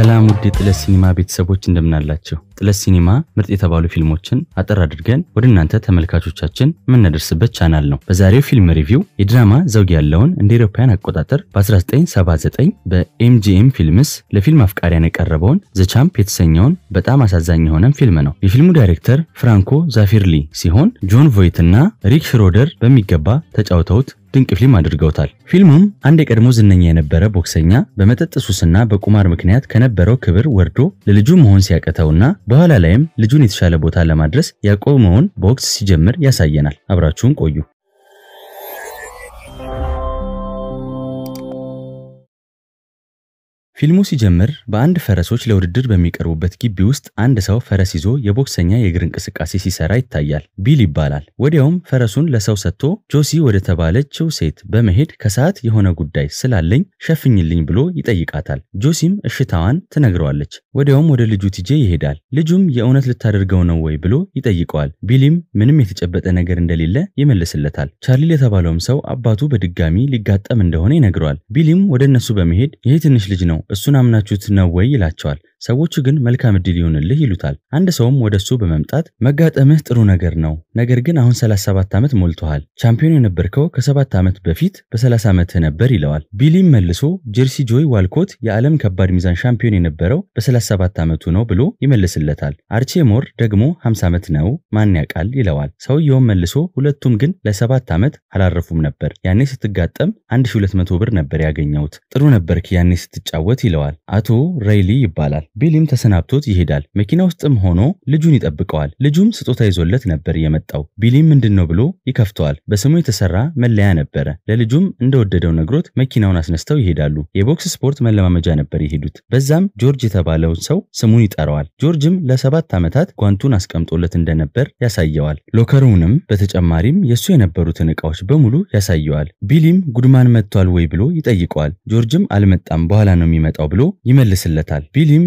ሰላም ውድ ጥለስ ሲኒማ ቤተሰቦች እንደምን አላችሁ ጥለስ ሲኒማ ምርጥ የተባሉ ፊልሞችን አጠር አድርገን ወደ እናንተ ተመልካቾቻችን ምንነደርስበት ቻናል ነው በዛሬው ፊልም ሪቪው የድራማ ዘውግ ያለውን እንደ ኢትዮጵያን አቆጣጠር በ1979 በኤምጂኤም ፊልምስ ለፊልም አፍቃሪያን የቀረበውን ዘ ቻምፕ የተሰኘውን በጣም አሳዛኝ የሆነ ፊልም ነው የፊልሙ ዳይሬክተር ፍራንኮ ዛፊርሊ ሲሆን ጆን ቮይት እና ሪክ ሽሮደር በሚገባ ተጫውተውት ድንቅ ፊልም አድርገውታል ፊልሙም አንድ የቀድሞ ዝነኛ የነበረ ቦክሰኛ በመጠጥ ሱስና በቁማር ምክንያት ከነበረው ክብር ወርዶ ለልጁ መሆን ሲያቀተውና በኋላ ላይም ልጁን የተሻለ ቦታ ለማድረስ ያቆመውን ቦክስ ሲጀምር ያሳየናል አብራችሁን ቆዩ ፊልሙ ሲጀምር በአንድ ፈረሶች ለውድድር በሚቀርቡበት ግቢ ውስጥ አንድ ሰው ፈረስ ይዞ የቦክሰኛ የእግር እንቅስቃሴ ሲሰራ ይታያል ቢል ይባላል ወዲያውም ፈረሱን ለሰው ሰጥቶ ጆሲ ወደ ተባለችው ሴት በመሄድ ከሰዓት የሆነ ጉዳይ ስላለኝ ሸፍኝልኝ ብሎ ይጠይቃታል ጆሲም እሽታዋን ትነግረዋለች ወዲያውም ወደ ልጁ ቲጄ ይሄዳል ልጁም የእውነት ልታደርገው ነው ወይ ብሎ ይጠይቀዋል ቢልም ምንም የተጨበጠ ነገር እንደሌለ ይመልስለታል ቻርሊ ለተባለውም ሰው አባቱ በድጋሚ ሊጋጠም እንደሆነ ይነግረዋል ቢልም ወደነሱ በመሄድ ይሄ ትንሽ ልጅ ነው እሱን አምናችሁት ነው ወይ ይላቸዋል ሰዎቹ ግን መልካም እድል ይሁንልህ ይሉታል አንድ ሰውም ወደሱ በመምጣት መጋጠምህ ጥሩ ነገር ነው ነገር ግን አሁን 37 ዓመት ሞልቷል ቻምፒዮን የነበርከው ከ7 ዓመት በፊት በ30 ዓመት ነበር ይለዋል ቢሊም መልሶ ጀርሲ ጆይ ዋልኮት የዓለም ከባድ ሚዛን ሻምፒዮን የነበረው በ37 ዓመቱ ነው ብሎ ይመልስለታል አርቼ ሞር ደግሞ 50 ዓመት ነው ማን ያቃል ይለዋል ሰውየው መልሶ ሁለቱም ግን ለ7 ዓመት አላረፉም ነበር ያኔ ስትጋጠም 1200 ብር ነበር ያገኘሁት ጥሩ ነበርክ ያኔ ስትጫወት ይለዋል አቶ ሬሊ ይባላል ቢልም ተሰናብቶት ይሄዳል መኪና ውስጥም ሆኖ ልጁን ይጠብቀዋል ልጁም ስጦታ ይዞለት ነበር የመጣው ቢልም ምንድነው ብሎ ይከፍተዋል በስሙ የተሰራ መለያ ነበር ለልጁም እንደወደደው ነግሮት መኪናውን አስነስተው ይሄዳሉ የቦክስ ስፖርት መለማመጃ ነበር ይሄዱት በዛም ጆርጅ የተባለው ሰው ስሙን ይጠራዋል ጆርጅም ለ7 ዓመታት ጓንቱን አስቀምጦለት እንደነበር ያሳየዋል ሎከሩንም በተጨማሪም የሱ የነበሩትን ዕቃዎች በሙሉ ያሳየዋል ቢልም ጉድማን መጥቷል ወይ ብሎ ይጠይቀዋል ጆርጅም አልመጣም በኋላ ነው የሚመጣው ብሎ ይመልስለታል ቢልም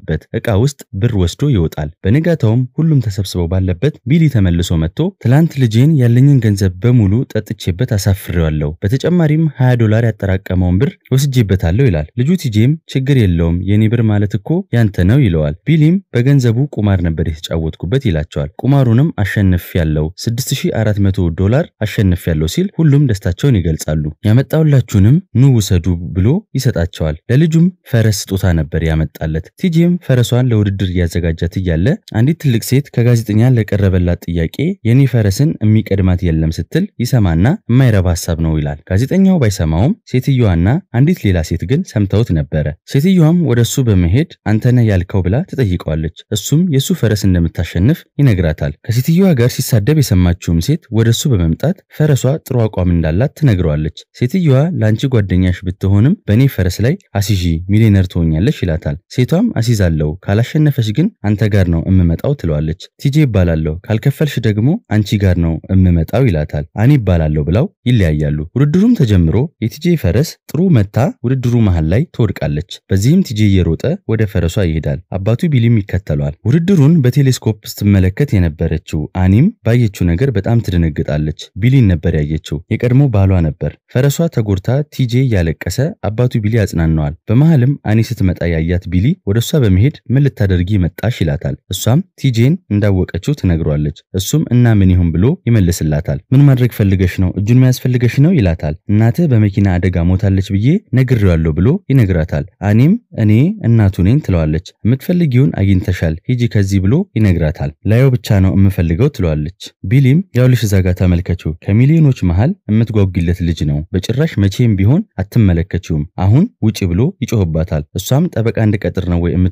እቃ ውስጥ ብር ወስዶ ይወጣል በነጋታውም ሁሉም ተሰብስበው ባለበት ቢሊ ተመልሶ መጥቶ ትላንት ልጄን ያለኝን ገንዘብ በሙሉ ጠጥቼበት አሳፍሬዋለሁ በተጨማሪም 20 ዶላር ያጠራቀመውን ብር ወስጄበታለሁ ይላል ልጁ ቲጄም ችግር የለውም የኔ ብር ማለት እኮ ያንተ ነው ይለዋል ቢሊም በገንዘቡ ቁማር ነበር የተጫወትኩበት ይላቸዋል ቁማሩንም አሸንፌያለሁ 6400 ዶላር አሸንፌያለሁ ሲል ሁሉም ደስታቸውን ይገልጻሉ ያመጣውላችሁንም ኑ ውሰዱ ብሎ ይሰጣቸዋል ለልጁም ፈረስ ስጦታ ነበር ያመጣለት ቲጄ ፈረሷን ለውድድር ያዘጋጃት ይያለ አንዲት ትልቅ ሴት ከጋዜጠኛ ለቀረበላት ጥያቄ የኔ ፈረስን የሚቀድማት የለም ስትል ይሰማና የማይረባ ሐሳብ ነው ይላል ጋዜጠኛው ባይሰማውም ሴትዮዋና አንዲት ሌላ ሴት ግን ሰምተውት ነበር ሴትዮዋም ወደሱ በመሄድ አንተና ያልከው ብላ ተጠይቀዋለች እሱም የሱ ፈረስ እንደምታሸንፍ ይነግራታል ከሴትዮዋ ጋር ሲሳደብ የሰማችሁም ሴት ወደሱ በመምጣት ፈረሷ ጥሩ አቋም እንዳላት ትነግራለች ሴትዮዋ ላንቺ ጓደኛሽ ብትሆንም በኔ ፈረስ ላይ አሲጂ ሚሊየነር ትሆኛለሽ ይላታል ሴቷም አሲጂ አለው ካላሸነፈሽ ግን አንተ ጋር ነው እመመጣው ትሏለች ቲጄ ይባላልው ካልከፈልሽ ደግሞ አንቺ ጋር ነው እመመጣው ይላታል አኒ ይባላልው ብለው ይለያያሉ ውድድሩም ተጀምሮ የቲጄ ፈረስ ጥሩ መታ ውድድሩ መሃል ላይ ተወድቃለች በዚህም ቲጄ የሮጠ ወደ ፈረሷ ይሄዳል አባቱ ቢሊም ይከተሏል ውድድሩን በቴሌስኮፕ ስትመለከት የነበረችው አኒም ባየችው ነገር በጣም ትደነግጣለች ቢሊን ነበር ያየችው የቀድሞ ባሏ ነበር ፈረሷ ተጎርታ ቲጄ ያለቀሰ አባቱ ቢሊ ያጽናናዋል በመሃልም አኒ ስትመጣ ያያት ቢሊ ወደሷ በመሄድ ምን ልታደርጊ መጣሽ ይላታል እሷም ቲጄን እንዳወቀችው ትነግራለች እሱም እና ምን ይሁን ብሎ ይመልስላታል ምን ማድረግ ፈልገሽ ነው እጁን ማያስፈልገሽ ነው ይላታል እናቴ በመኪና አደጋ ሞታለች ብዬ ነግሬዋለሁ ብሎ ይነግራታል አኒም እኔ እናቱ ነኝ ትለዋለች የምትፈልጊውን አግኝተሻል ሂጂ ከዚህ ብሎ ይነግራታል ላዩ ብቻ ነው የምፈልገው ትለዋለች ቢሊም ያውልሽ ዛጋ ተመልከቹ ከሚሊዮኖች መሃል የምትጓጉለት ልጅ ነው በጭራሽ መቼም ቢሆን አትመለከቹም አሁን ውጪ ብሎ ይጮህባታል እሷም ጠበቃ እንደቀጥር ነው ወይ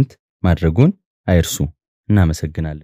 ማድረጉን አይርሱ እናመሰግናለን